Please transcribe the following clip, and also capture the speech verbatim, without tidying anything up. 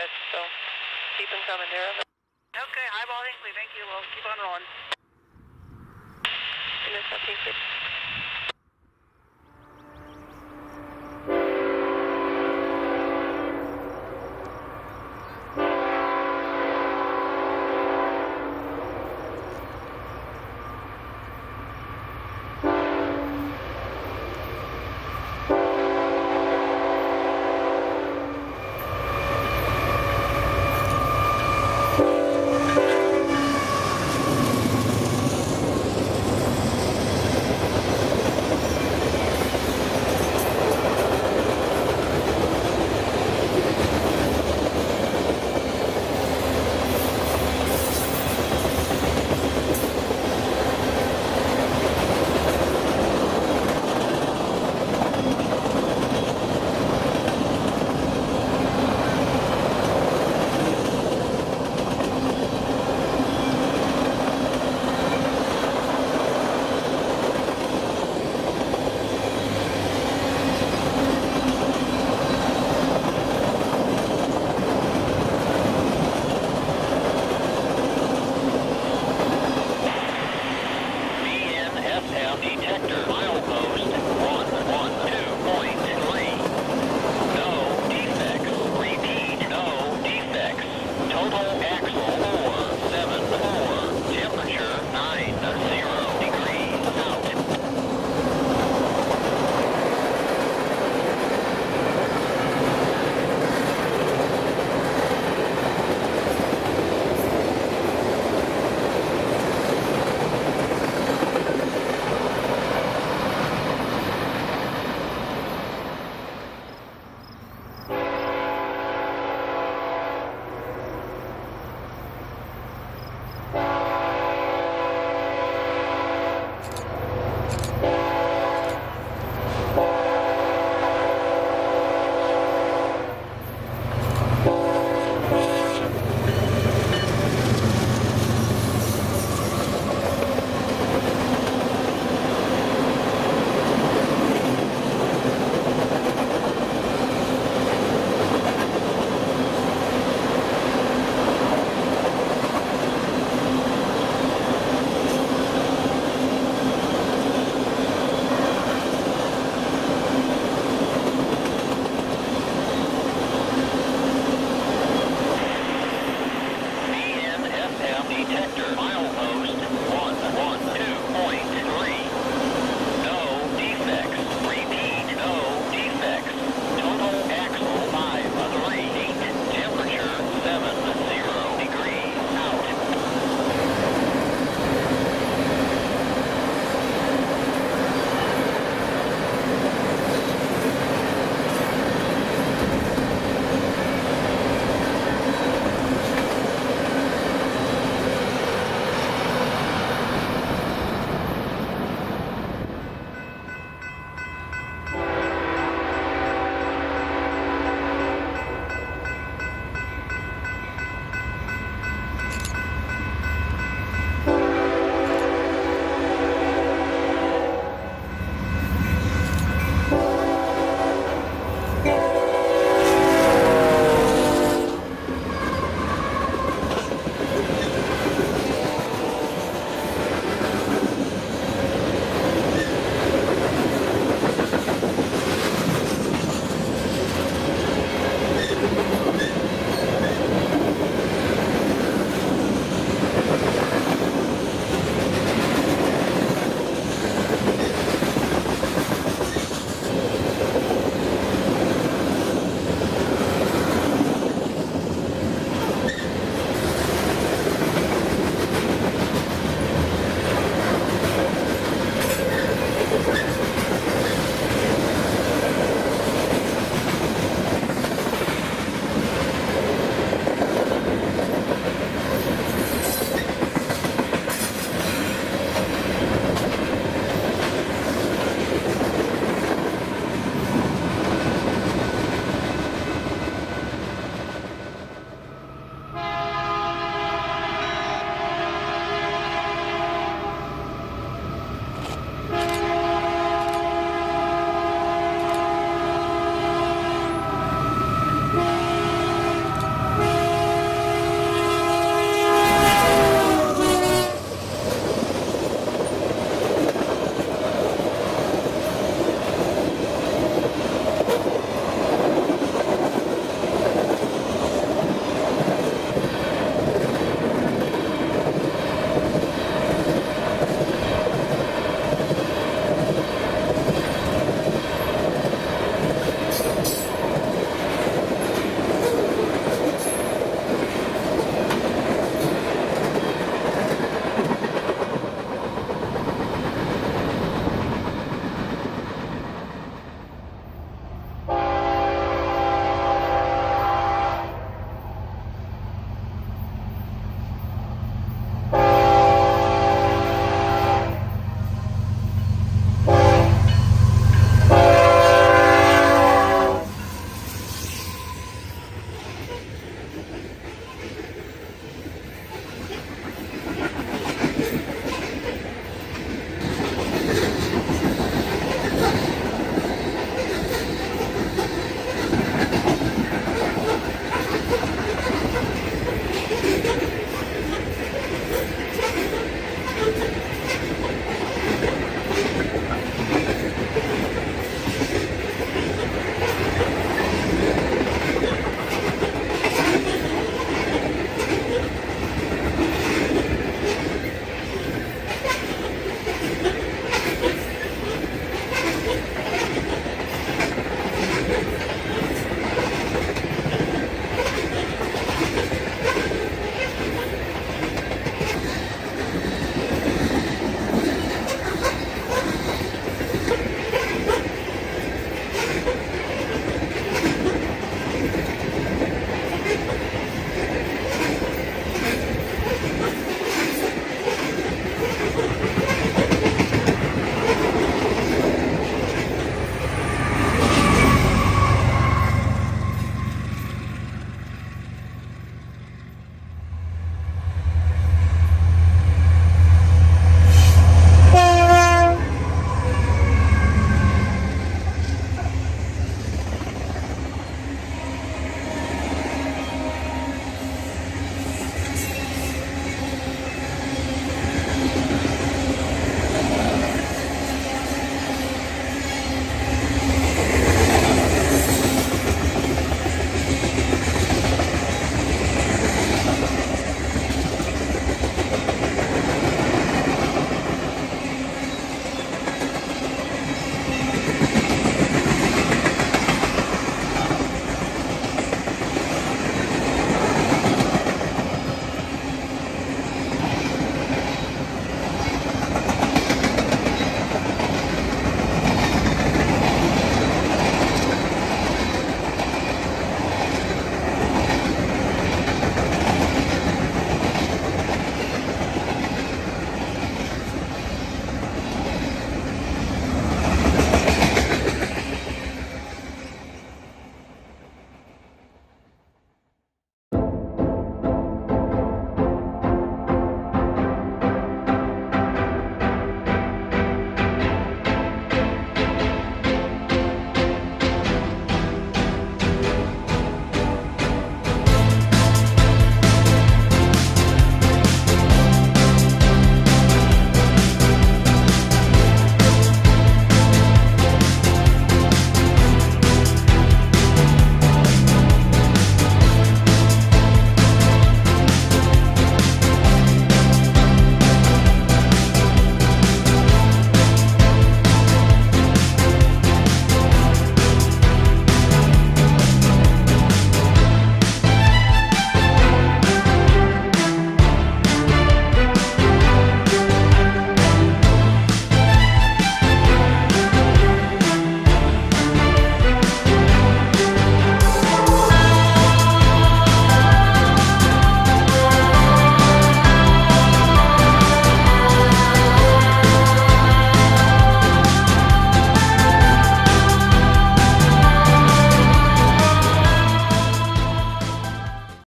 good, so keep them coming. There. Okay, highball Hinckley, thank you. We'll keep on rolling.